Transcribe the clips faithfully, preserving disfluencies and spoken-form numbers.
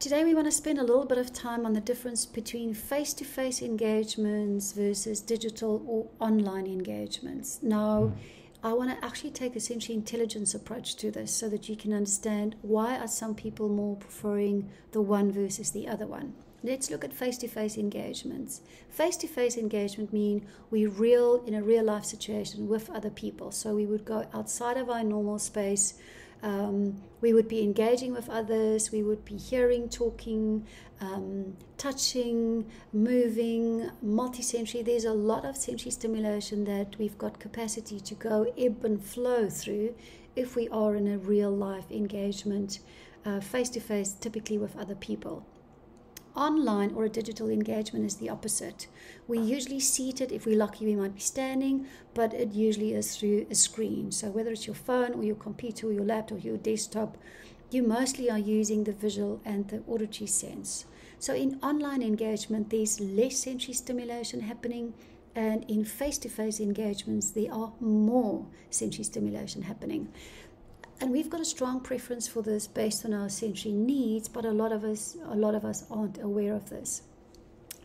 Today we want to spend a little bit of time on the difference between face-to-face engagements versus digital or online engagements. Now, I want to actually take a sensory intelligence approach to this so that you can understand why are some people more preferring the one versus the other one. Let's look at face-to-face engagements. Face-to-face engagement mean we real in a real-life situation with other people. So we would go outside of our normal space. Um, we would be engaging with others, we would be hearing, talking, um, touching, moving, multisensory. There's a lot of sensory stimulation that we've got capacity to go ebb and flow through if we are in a real-life engagement, uh, face-to-face, typically with other people. Online or a digital engagement is the opposite. We're usually seated. If we're lucky, we might be standing, but it usually is through a screen. So whether it's your phone or your computer or your laptop or your desktop, you mostly are using the visual and the auditory sense. So in online engagement, there's less sensory stimulation happening, and in face-to-face engagements, there are more sensory stimulation happening. And we've got a strong preference for this based on our sensory needs, but a lot of us, a lot of us aren't aware of this.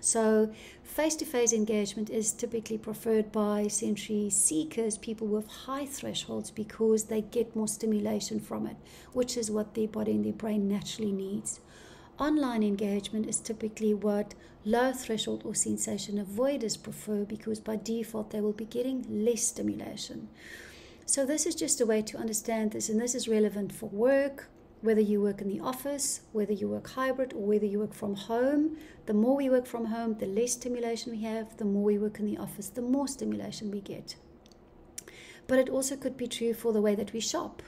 So face-to-face engagement is typically preferred by sensory seekers, people with high thresholds, because they get more stimulation from it, which is what their body and their brain naturally needs. Online engagement is typically what low threshold or sensation avoiders prefer, because by default they will be getting less stimulation. So this is just a way to understand this, and this is relevant for work, whether you work in the office, whether you work hybrid, or whether you work from home. The more we work from home, the less stimulation we have. The more we work in the office, the more stimulation we get. But it also could be true for the way that we shop.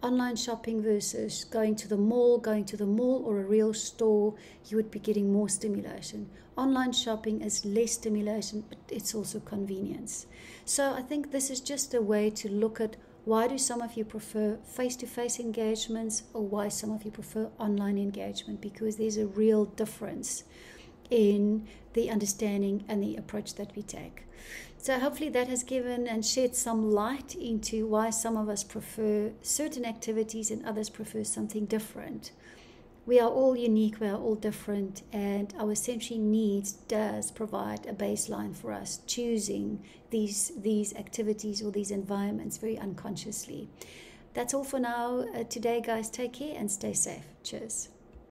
Online shopping versus going to the mall, going to the mall or a real store, you would be getting more stimulation. Online shopping is less stimulation, but it's also convenience. So I think this is just a way to look at why do some of you prefer face-to-face engagements or why some of you prefer online engagement, because there's a real difference in the understanding and the approach that we take. So hopefully that has given and shed some light into why some of us prefer certain activities and others prefer something different. We are all unique, we are all different, and our sensory needs does provide a baseline for us choosing these, these activities or these environments very unconsciously. That's all for now uh, today, guys. Take care and stay safe. Cheers.